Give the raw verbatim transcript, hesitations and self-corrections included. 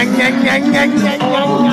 Yang yang yang yang yang yang